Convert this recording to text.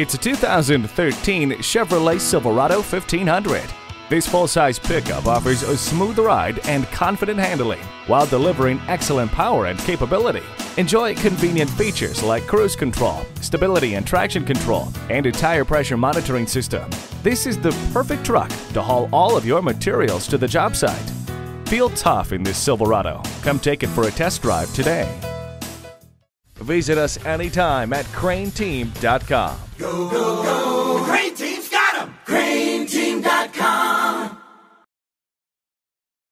It's a 2013 Chevrolet Silverado 1500. This full-size pickup offers a smooth ride and confident handling while delivering excellent power and capability. Enjoy convenient features like cruise control, stability and traction control, and a tire pressure monitoring system. This is the perfect truck to haul all of your materials to the job site. Feel tough in this Silverado. Come take it for a test drive today. Visit us anytime at crainchevy.com. Go, go, go.